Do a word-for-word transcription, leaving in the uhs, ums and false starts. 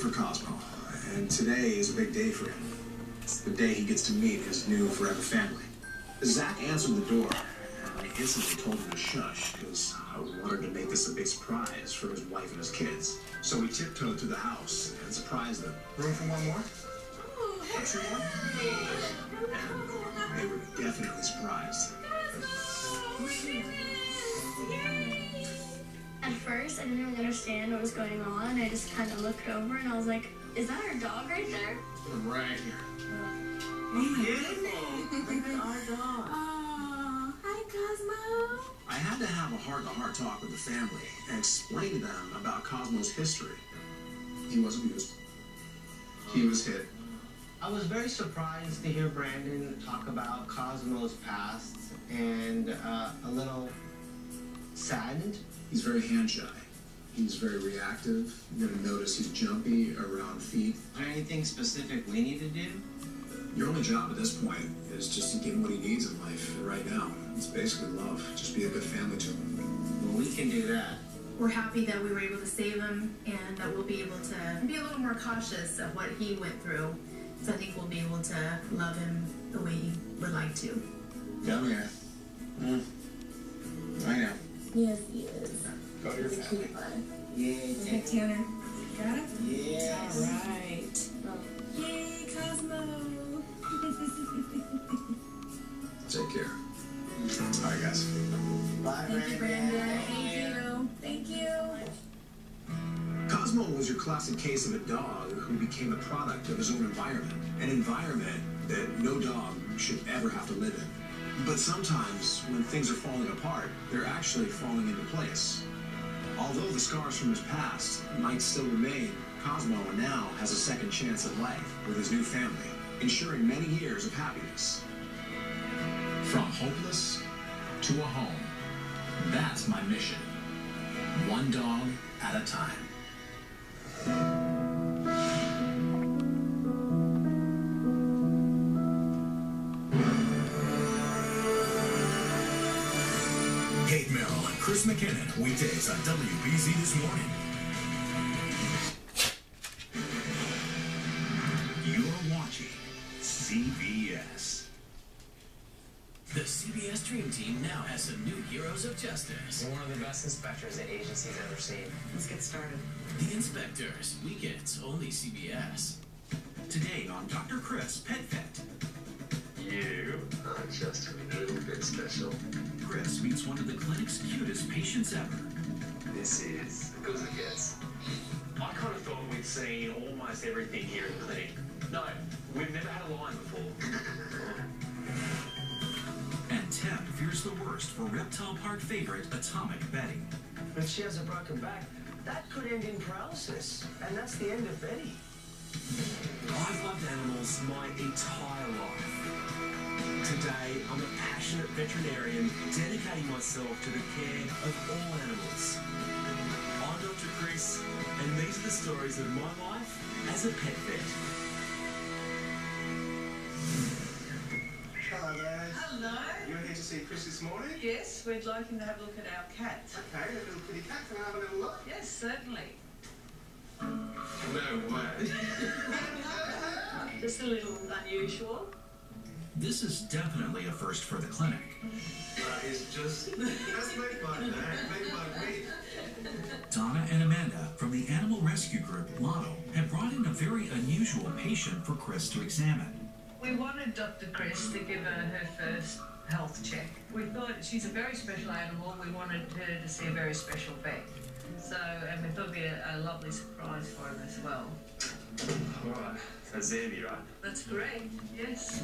for Cosmo, and today is a big day for him. It's the day he gets to meet his new forever family. Zach answered the door, and I instantly told him to shush, because I wanted to make this a big surprise for his wife and his kids. So we tiptoed through the house and surprised them. Room for one more? One, two more? And they were definitely surprised. At first, I didn't really understand what was going on. I just kind of looked over and I was like, is that our dog right there? Right here. Oh, beautiful. Look at our dog. Oh, hi, Cosmo. I had to have a heart-to-heart talk with the family and explain to them about Cosmo's history. He was abused. He was hit. I was very surprised to hear Brandon talk about Cosmo's past and uh, a little saddened. He's very hand-shy. He's very reactive. You're going to notice he's jumpy around feet. Is there anything specific we need to do? Your only job at this point is just to give him what he needs in life right now. It's basically love. Just be a good family to him. Well, we can do that. We're happy that we were able to save him and that we'll be able to be a little more cautious of what he went through. So I think we'll be able to love him the way he would like to. Yeah, yeah. Mm. I know. Yes, he is. Go to your family. Yay, okay, Tanner. Got it? Yeah. All right. Oh. Yay, Cosmo. Take care. All right, guys. Bye, Brandon. Thank you, Brandon. Thank you. Thank you. Cosmo was your classic case of a dog who became the product of his own environment, an environment that no dog should ever have to live in. But sometimes, when things are falling apart, they're actually falling into place. Although the scars from his past might still remain, Cosmo now has a second chance at life with his new family, ensuring many years of happiness. From hopeless to a home. That's my mission. One dog at a time. Chris McKinnon, weekdays on W B Z This Morning. You're watching C B S. The C B S Dream Team now has some new heroes of justice. We're one of the best inspectors that agency's ever seen. Let's get started. The Inspectors, weekends, only C B S. Today on Doctor Chris Pet Vet. You are just a little bit special. Chris meets one of the clinic's cutest patients ever. This is it goes against. I kind of thought we'd seen almost everything here in the clinic. No, we've never had a lion before. And Teb fears the worst for Reptile Park favorite Atomic Betty. But she has a broken back. That could end in paralysis, and that's the end of Betty. I've loved animals my entire life. Today, I'm a passionate veterinarian dedicating myself to the care of all animals. I'm Doctor Chris, and these are the stories of my life as a pet vet. Hello, guys. Hello. You're here to see Chris this morning? Yes, we'd like him to have a look at our cat. Okay, that little kitty cat, can I have a little look? Yes, certainly. No way. Just a little unusual. This is definitely a first for the clinic. That is just, that's made by me, made by me. Donna and Amanda from the animal rescue group Lotto have brought in a very unusual patient for Chris to examine. We wanted Doctor Chris to give her her first health check. We thought she's a very special animal. We wanted her to see a very special vet. So, and we thought it'd be a, a lovely surprise for him as well. All right, that's Andy, right? That's great, yes.